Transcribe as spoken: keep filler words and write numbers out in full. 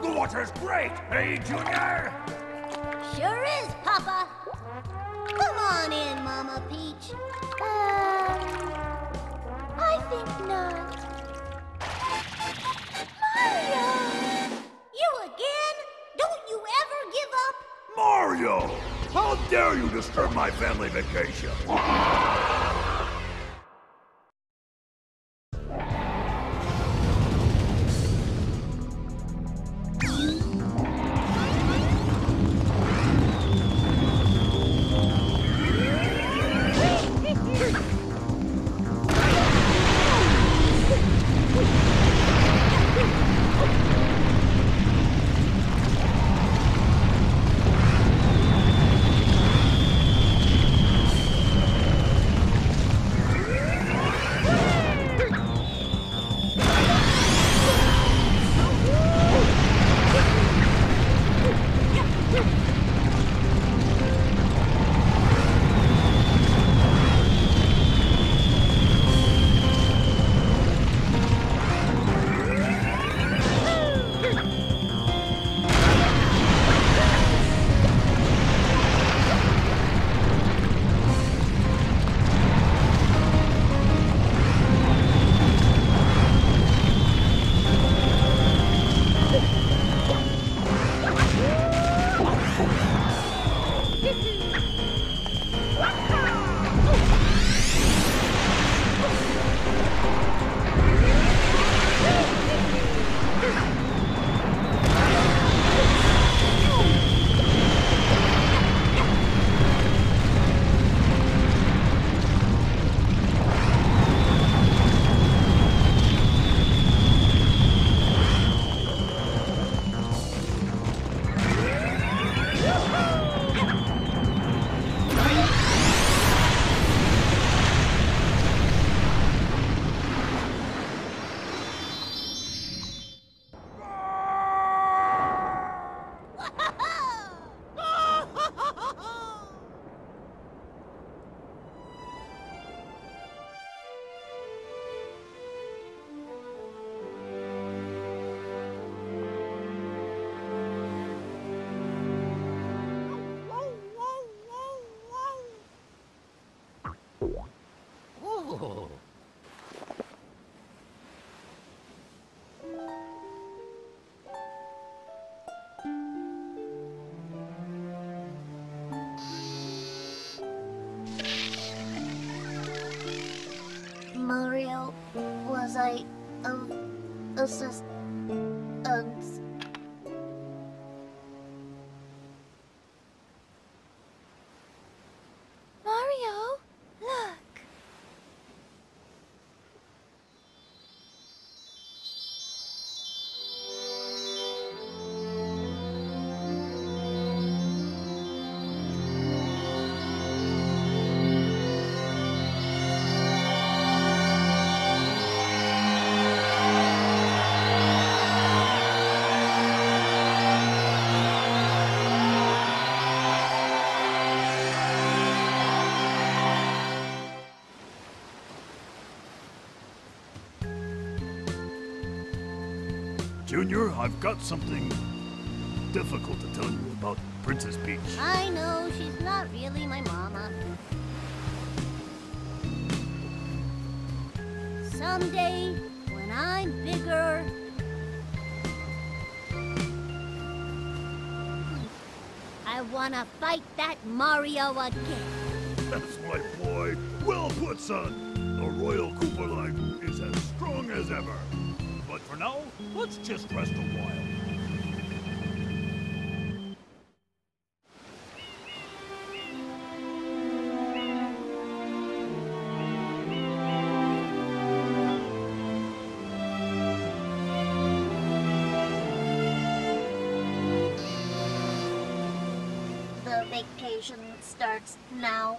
The water's great, hey, Junior? Sure is, Papa. Come on in, Mama Peach. Uh, I think not. Mario! You again? Don't you ever give up? Mario! How dare you disturb my family vacation? was just... Uggs. Mario, look! Junior, I've got something difficult to tell you about Princess Peach. I know, she's not really my mama. Someday, when I'm bigger... I wanna fight that Mario again. That's my boy. Well put, son. The Royal Koopa line is as strong as ever. But for now, let's just rest a while. The vacation starts now.